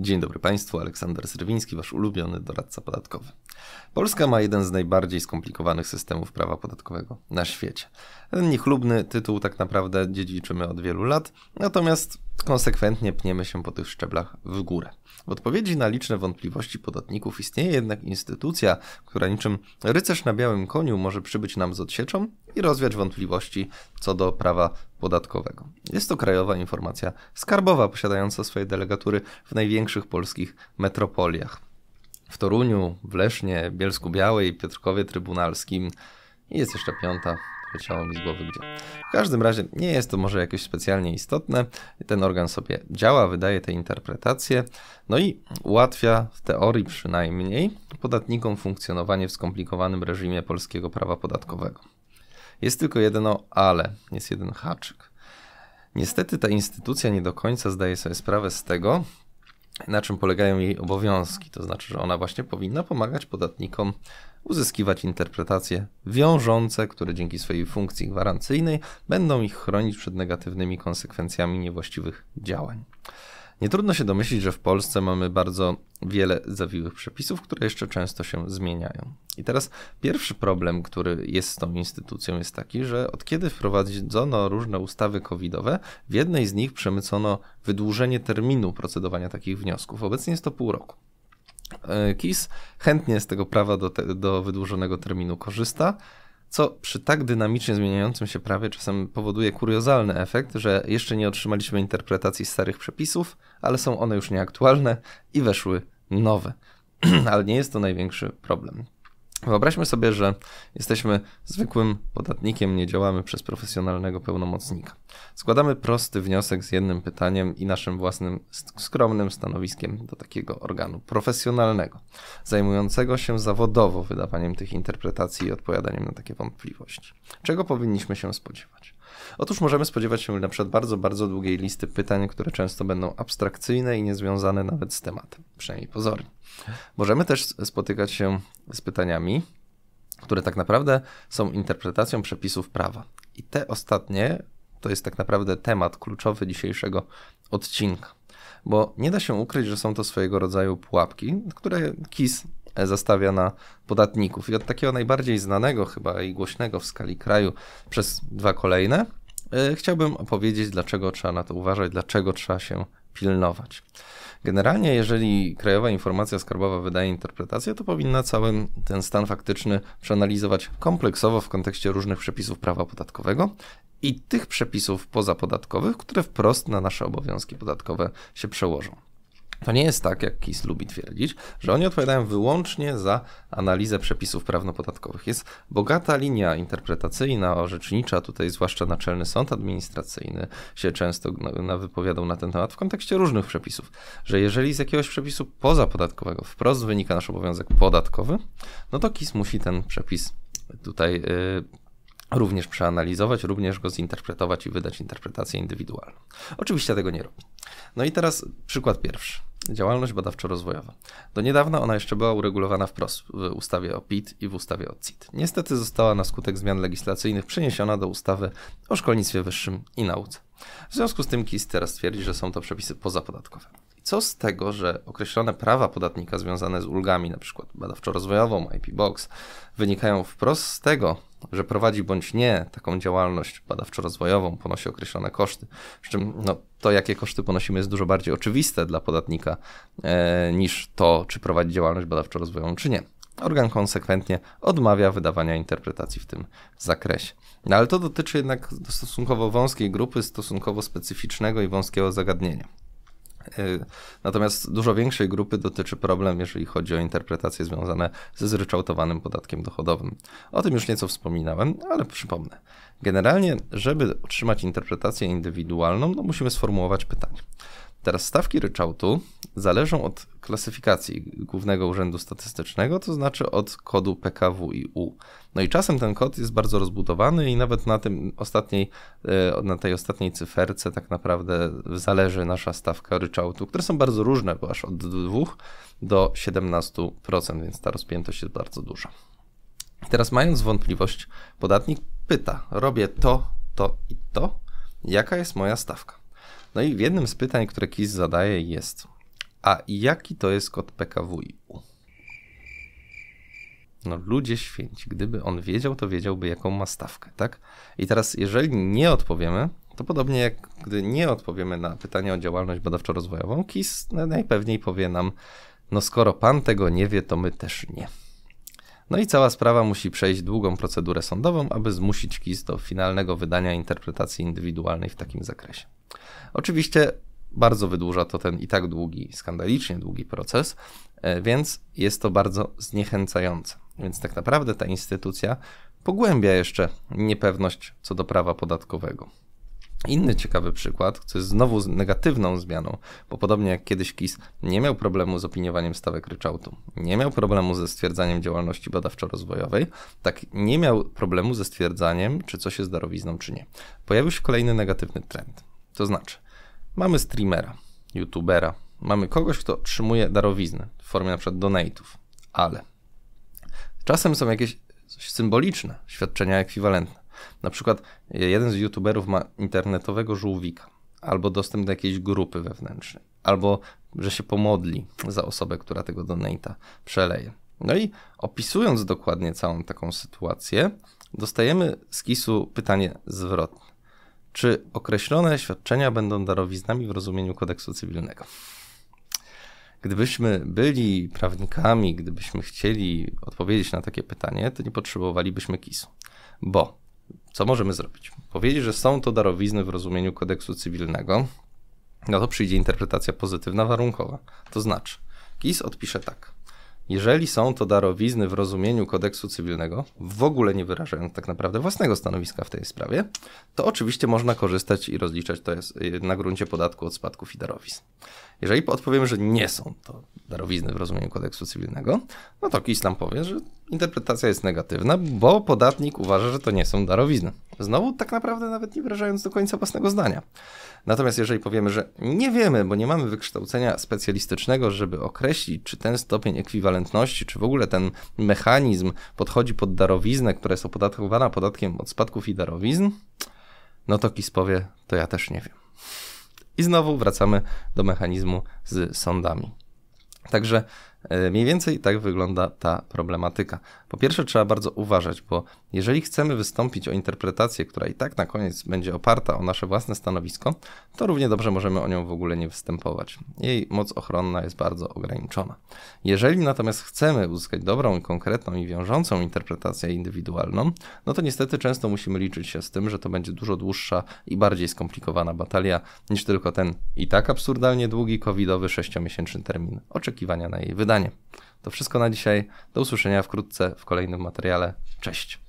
Dzień dobry Państwu, Aleksander Serwiński, Wasz ulubiony doradca podatkowy. Polska ma jeden z najbardziej skomplikowanych systemów prawa podatkowego na świecie. Ten niechlubny tytuł tak naprawdę dziedziczymy od wielu lat, natomiast konsekwentnie pniemy się po tych szczeblach w górę. W odpowiedzi na liczne wątpliwości podatników istnieje jednak instytucja, która niczym rycerz na białym koniu może przybyć nam z odsieczą i rozwiać wątpliwości co do prawa podatkowego. Jest to Krajowa Informacja Skarbowa, posiadająca swoje delegatury w największych polskich metropoliach. W Toruniu, w Lesznie, Bielsku Białej, Piotrkowie Trybunalskim i jest jeszcze piąta. Leciało mi z głowy gdzie. W każdym razie nie jest to może jakieś specjalnie istotne. Ten organ sobie działa, wydaje te interpretacje, no i ułatwia w teorii przynajmniej podatnikom funkcjonowanie w skomplikowanym reżimie polskiego prawa podatkowego. Jest tylko jedno ale, jest jeden haczyk. Niestety ta instytucja nie do końca zdaje sobie sprawę z tego, na czym polegają jej obowiązki. To znaczy, że ona właśnie powinna pomagać podatnikom uzyskiwać interpretacje wiążące, które dzięki swojej funkcji gwarancyjnej będą ich chronić przed negatywnymi konsekwencjami niewłaściwych działań. Nie trudno się domyślić, że w Polsce mamy bardzo wiele zawiłych przepisów, które jeszcze często się zmieniają. I teraz pierwszy problem, który jest z tą instytucją, jest taki, że od kiedy wprowadzono różne ustawy covidowe, w jednej z nich przemycono wydłużenie terminu procedowania takich wniosków. Obecnie jest to pół roku. KIS chętnie z tego prawa do wydłużonego terminu korzysta, co przy tak dynamicznie zmieniającym się prawie czasem powoduje kuriozalny efekt, że jeszcze nie otrzymaliśmy interpretacji starych przepisów, ale są one już nieaktualne i weszły nowe. Ale nie jest to największy problem. Wyobraźmy sobie, że jesteśmy zwykłym podatnikiem, nie działamy przez profesjonalnego pełnomocnika. Składamy prosty wniosek z jednym pytaniem i naszym własnym skromnym stanowiskiem do takiego organu profesjonalnego, zajmującego się zawodowo wydawaniem tych interpretacji i odpowiadaniem na takie wątpliwości. Czego powinniśmy się spodziewać? Otóż możemy spodziewać się na przykład bardzo długiej listy pytań, które często będą abstrakcyjne i niezwiązane nawet z tematem, przynajmniej pozornie. Możemy też spotykać się z pytaniami, które tak naprawdę są interpretacją przepisów prawa. I te ostatnie to jest tak naprawdę temat kluczowy dzisiejszego odcinka, bo nie da się ukryć, że są to swojego rodzaju pułapki, które KIS zastawia na podatników. I od takiego najbardziej znanego chyba i głośnego w skali kraju przez dwa kolejne chciałbym opowiedzieć, dlaczego trzeba na to uważać, dlaczego trzeba się pilnować. Generalnie, jeżeli Krajowa Informacja Skarbowa wydaje interpretację, to powinna cały ten stan faktyczny przeanalizować kompleksowo w kontekście różnych przepisów prawa podatkowego i tych przepisów pozapodatkowych, które wprost na nasze obowiązki podatkowe się przełożą. To nie jest tak, jak KIS lubi twierdzić, że oni odpowiadają wyłącznie za analizę przepisów prawno-podatkowych. Jest bogata linia interpretacyjna, orzecznicza, tutaj zwłaszcza Naczelny Sąd Administracyjny się często wypowiadał na ten temat w kontekście różnych przepisów, że jeżeli z jakiegoś przepisu pozapodatkowego wprost wynika nasz obowiązek podatkowy, no to KIS musi ten przepis tutaj również przeanalizować, również go zinterpretować i wydać interpretację indywidualną. Oczywiście tego nie robi. No i teraz przykład pierwszy. Działalność badawczo-rozwojowa. Do niedawna ona jeszcze była uregulowana wprost w ustawie o PIT i w ustawie o CIT. Niestety została na skutek zmian legislacyjnych przeniesiona do ustawy o szkolnictwie wyższym i nauce. W związku z tym KIS teraz twierdzi, że są to przepisy pozapodatkowe. I co z tego, że określone prawa podatnika związane z ulgami, np. badawczo-rozwojową, IP Box, wynikają wprost z tego, że prowadzi bądź nie taką działalność badawczo-rozwojową, ponosi określone koszty, przy czym no, to jakie koszty ponosimy jest dużo bardziej oczywiste dla podatnika niż to, czy prowadzi działalność badawczo-rozwojową, czy nie. Organ konsekwentnie odmawia wydawania interpretacji w tym zakresie. No ale to dotyczy jednak stosunkowo wąskiej grupy, stosunkowo specyficznego i wąskiego zagadnienia. Natomiast dużo większej grupy dotyczy problem, jeżeli chodzi o interpretacje związane ze zryczałtowanym podatkiem dochodowym. O tym już nieco wspominałem, ale przypomnę. Generalnie, żeby otrzymać interpretację indywidualną, no musimy sformułować pytanie. Teraz stawki ryczałtu zależą od klasyfikacji Głównego Urzędu Statystycznego, to znaczy od kodu PKWiU. No i czasem ten kod jest bardzo rozbudowany i nawet na tej ostatniej cyferce tak naprawdę zależy nasza stawka ryczałtu, które są bardzo różne, bo aż od 2 do 17%, więc ta rozpiętość jest bardzo duża. I teraz mając wątpliwość, podatnik pyta, robię to, to i to, jaka jest moja stawka? No i w jednym z pytań, które KIS zadaje jest, A jaki to jest kod PKWiU? No ludzie święci, gdyby on wiedział, to wiedziałby jaką ma stawkę, tak? I teraz jeżeli nie odpowiemy, to podobnie jak gdy nie odpowiemy na pytanie o działalność badawczo-rozwojową, KIS najpewniej powie nam, no skoro pan tego nie wie, to my też nie. No i cała sprawa musi przejść długą procedurę sądową, aby zmusić KIS do finalnego wydania interpretacji indywidualnej w takim zakresie. Oczywiście bardzo wydłuża to ten i tak długi, skandalicznie długi proces, więc jest to bardzo zniechęcające. Więc tak naprawdę ta instytucja pogłębia jeszcze niepewność co do prawa podatkowego. Inny ciekawy przykład, co jest znowu negatywną zmianą, bo podobnie jak kiedyś KIS nie miał problemu z opiniowaniem stawek ryczałtu, nie miał problemu ze stwierdzaniem działalności badawczo-rozwojowej, tak nie miał problemu ze stwierdzaniem, czy coś jest darowizną, czy nie. Pojawił się kolejny negatywny trend. To znaczy, mamy streamera, youtubera, mamy kogoś, kto otrzymuje darowizny w formie np. donate'ów, ale czasem są jakieś symboliczne świadczenia ekwiwalentne. Na przykład jeden z youtuberów ma internetowego żółwika, albo dostęp do jakiejś grupy wewnętrznej, albo że się pomodli za osobę, która tego donate'a przeleje. No i opisując dokładnie całą taką sytuację, dostajemy z KIS-u pytanie zwrotne. Czy określone świadczenia będą darowiznami w rozumieniu kodeksu cywilnego? Gdybyśmy byli prawnikami, gdybyśmy chcieli odpowiedzieć na takie pytanie, to nie potrzebowalibyśmy KIS-u, bo co możemy zrobić? Powiedzieć, że są to darowizny w rozumieniu kodeksu cywilnego, no to przyjdzie interpretacja pozytywna, warunkowa. To znaczy, KIS odpisze tak. Jeżeli są to darowizny w rozumieniu kodeksu cywilnego, w ogóle nie wyrażając tak naprawdę własnego stanowiska w tej sprawie, to oczywiście można korzystać i rozliczać to na gruncie podatku od spadków i darowizn. Jeżeli odpowiemy, że nie są to darowizny w rozumieniu kodeksu cywilnego, no to KIS nam powie, że interpretacja jest negatywna, bo podatnik uważa, że to nie są darowizny. Znowu tak naprawdę nawet nie wyrażając do końca własnego zdania. Natomiast jeżeli powiemy, że nie wiemy, bo nie mamy wykształcenia specjalistycznego, żeby określić, czy ten stopień ekwiwalentności, czy w ogóle ten mechanizm podchodzi pod darowiznę, która jest opodatkowana podatkiem od spadków i darowizn, no to KIS powie, to ja też nie wiem. I znowu wracamy do mechanizmu z sądami. Także mniej więcej tak wygląda ta problematyka. Po pierwsze trzeba bardzo uważać, bo jeżeli chcemy wystąpić o interpretację, która i tak na koniec będzie oparta o nasze własne stanowisko, to równie dobrze możemy o nią w ogóle nie występować. Jej moc ochronna jest bardzo ograniczona. Jeżeli natomiast chcemy uzyskać dobrą i konkretną i wiążącą interpretację indywidualną, no to niestety często musimy liczyć się z tym, że to będzie dużo dłuższa i bardziej skomplikowana batalia niż tylko ten i tak absurdalnie długi covidowy 6-miesięczny termin oczekiwania na jej wydanie. To wszystko na dzisiaj. Do usłyszenia wkrótce w kolejnym materiale. Cześć!